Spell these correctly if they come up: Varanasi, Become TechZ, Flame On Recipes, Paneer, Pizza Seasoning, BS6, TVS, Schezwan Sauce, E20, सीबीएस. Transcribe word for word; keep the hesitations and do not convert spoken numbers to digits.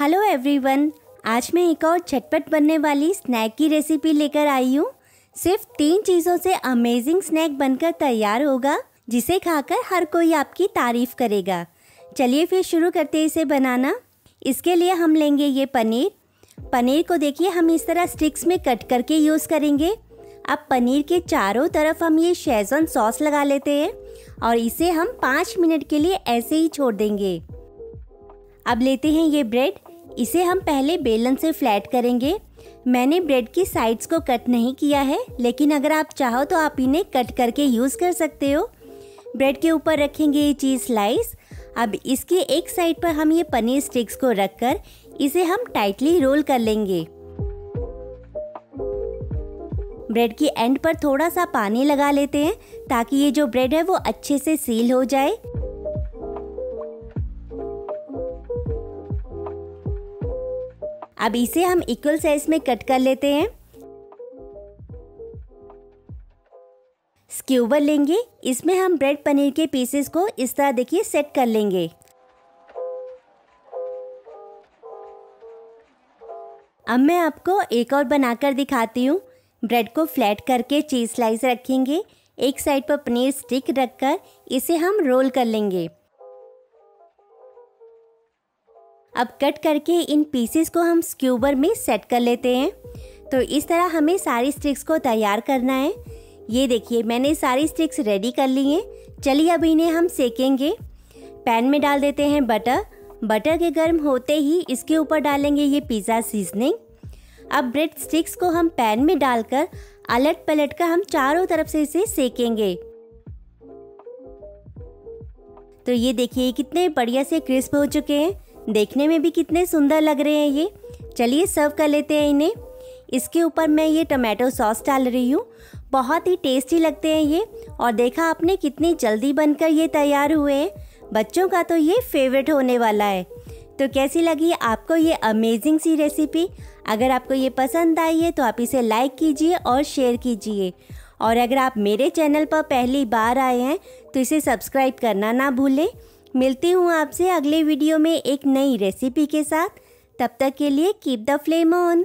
Hello everyone, आज मैं एक और झटपट बनने वाली स्नैक की रेसिपी लेकर आई हूँ। सिर्फ तीन चीज़ों से अमेजिंग स्नैक बनकर तैयार होगा जिसे खाकर हर कोई आपकी तारीफ़ करेगा। चलिए फिर शुरू करते हैं इसे बनाना। इसके लिए हम लेंगे ये पनीर। पनीर को देखिए हम इस तरह स्टिक्स में कट करके यूज़ करेंगे। अब पनीर के चारों तरफ हम ये शेजवान सॉस लगा लेते हैं और इसे हम पाँच मिनट के लिए ऐसे ही छोड़ देंगे। अब लेते हैं ये ब्रेड। इसे हम पहले बेलन से फ्लैट करेंगे। मैंने ब्रेड की साइड्स को कट नहीं किया है, लेकिन अगर आप चाहो तो आप इन्हें कट करके यूज़ कर सकते हो। ब्रेड के ऊपर रखेंगे ये चीज़ स्लाइस। अब इसके एक साइड पर हम ये पनीर स्टिक्स को रखकर इसे हम टाइटली रोल कर लेंगे। ब्रेड की एंड पर थोड़ा सा पानी लगा लेते हैं ताकि ये जो ब्रेड है वो अच्छे से सील हो जाए। अब इसे हम इक्वल साइज में कट कर लेते हैं। स्क्यूबर लेंगे, इसमें हम ब्रेड पनीर के पीसेस को इस तरह देखिए सेट कर लेंगे। अब मैं आपको एक और बनाकर दिखाती हूँ। ब्रेड को फ्लैट करके चीज स्लाइस रखेंगे, एक साइड पर पनीर स्टिक रखकर इसे हम रोल कर लेंगे। अब कट करके इन पीसेस को हम स्क्यूबर में सेट कर लेते हैं। तो इस तरह हमें सारी स्टिक्स को तैयार करना है। ये देखिए मैंने सारी स्टिक्स रेडी कर ली हैं। चलिए अब इन्हें हम सेकेंगे। पैन में डाल देते हैं बटर। बटर के गर्म होते ही इसके ऊपर डालेंगे ये पिज़्ज़ा सीजनिंग। अब ब्रेड स्टिक्स को हम पैन में डालकर अलट पलट कर हम चारों तरफ से इसे सेकेंगे। तो ये देखिए कितने बढ़िया से क्रिस्प हो चुके हैं, देखने में भी कितने सुंदर लग रहे हैं ये। चलिए सर्व कर लेते हैं इन्हें। इसके ऊपर मैं ये टमाटो सॉस डाल रही हूँ। बहुत ही टेस्टी लगते हैं ये, और देखा आपने कितनी जल्दी बनकर ये तैयार हुए हैं। बच्चों का तो ये फेवरेट होने वाला है। तो कैसी लगी आपको ये अमेजिंग सी रेसिपी? अगर आपको ये पसंद आई है तो आप इसे लाइक कीजिए और शेयर कीजिए। और अगर आप मेरे चैनल पर पहली बार आए हैं तो इसे सब्सक्राइब करना ना भूलें। मिलती हूँ आपसे अगले वीडियो में एक नई रेसिपी के साथ। तब तक के लिए कीप द फ्लेम ऑन।